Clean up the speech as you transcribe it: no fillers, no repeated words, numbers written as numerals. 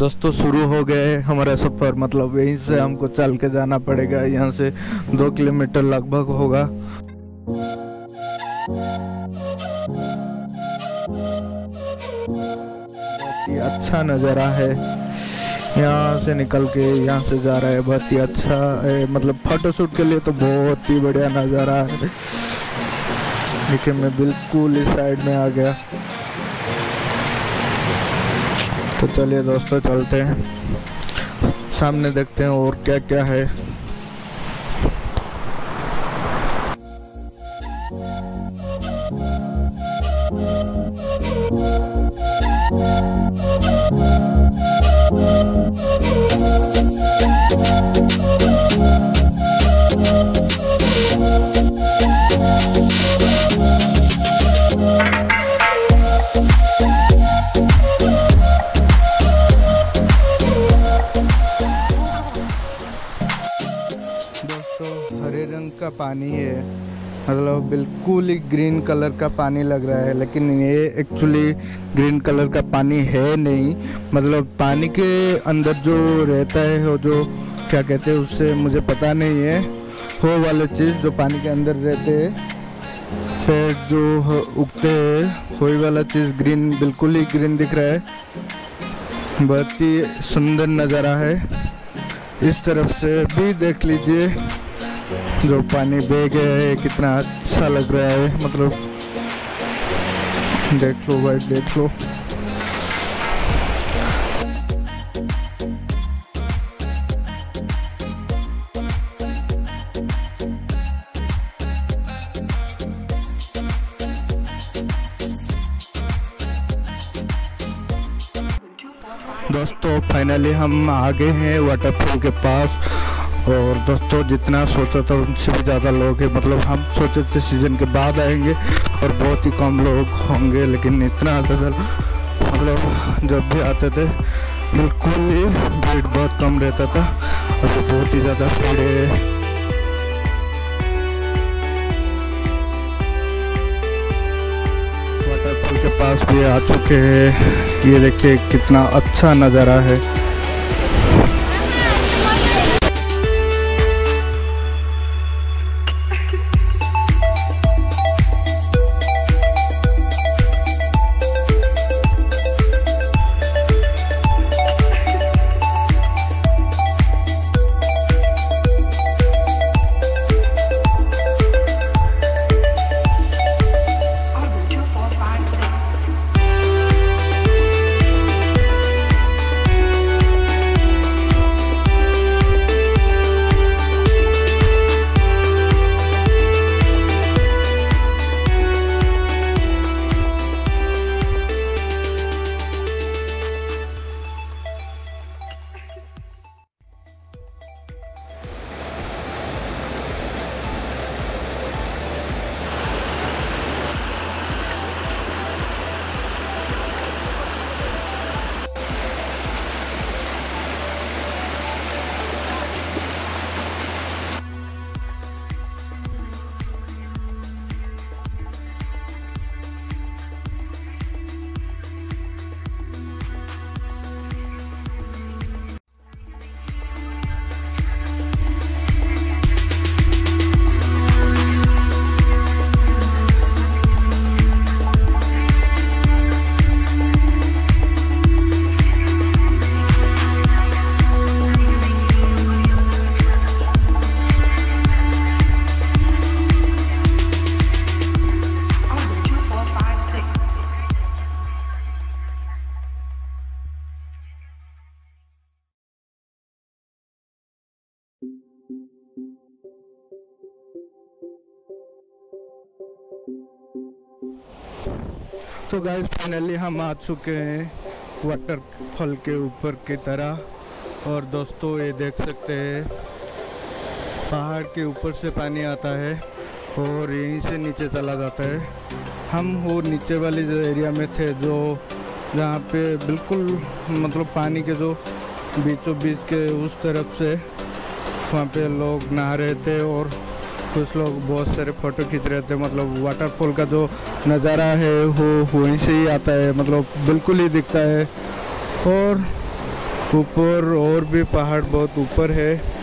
दोस्तों शुरू हो गए हमारा सफ़र। मतलब यहीं से हमको चल के जाना पड़ेगा, यहाँ से 2 किलोमीटर लगभग होगा। अच्छा नज़ारा है, यहाँ से निकल के यहाँ से जा रहा है, बहुत ही अच्छा है। मतलब फोटोशूट के लिए तो बहुत ही बढ़िया नज़ारा है। देखिए मैं बिल्कुल इस साइड में आ गया। तो चलिए दोस्तों चलते हैं, सामने देखते हैं और क्या क्या है। हरे रंग का पानी है, मतलब बिल्कुल ही ग्रीन कलर का पानी लग रहा है, लेकिन ये एक्चुअली ग्रीन कलर का पानी है नहीं। मतलब पानी के अंदर जो रहता है वो जो क्या कहते हैं उससे मुझे पता नहीं है, वो वाला चीज़ जो पानी के अंदर रहते हैं, पेड़ जो उगते हैं, वही वाला चीज़ ग्रीन, बिल्कुल ही ग्रीन दिख रहा है। बहुत ही सुंदर नज़ारा है। इस तरफ से भी देख लीजिए, जो पानी बह गया है कितना अच्छा लग रहा है। मतलब देख लो भाई देख लो। दोस्तों फाइनली हम आ गए हैं वाटरफॉल के पास। और दोस्तों जितना सोचा था उनसे भी ज़्यादा लोग हैं। मतलब हम सोचे थे सीज़न के बाद आएंगे और बहुत ही कम लोग होंगे, लेकिन इतना मतलब जब भी आते थे बिल्कुल ही भीड़ बहुत कम रहता था, और तो बहुत ही ज़्यादा भीड़ है। वाटरफॉल के पास भी आ चुके हैं, ये देखिए कितना अच्छा नज़ारा है। तो गाइस फाइनली हम आ चुके हैं वाटरफॉल के ऊपर की तरह। और दोस्तों ये देख सकते हैं पहाड़ के ऊपर से पानी आता है और यहीं से नीचे चला जाता है। हम वो नीचे वाले जो एरिया में थे, जो जहाँ पे बिल्कुल मतलब पानी के जो बीचों बीच के उस तरफ से वहाँ पे लोग नहा रहे थे और कुछ लोग बहुत सारे फ़ोटो खींच रहे थे। मतलब वाटरफॉल का जो नज़ारा है वो वहीं से ही आता है, मतलब बिल्कुल ही दिखता है। और ऊपर और भी पहाड़ बहुत ऊपर है।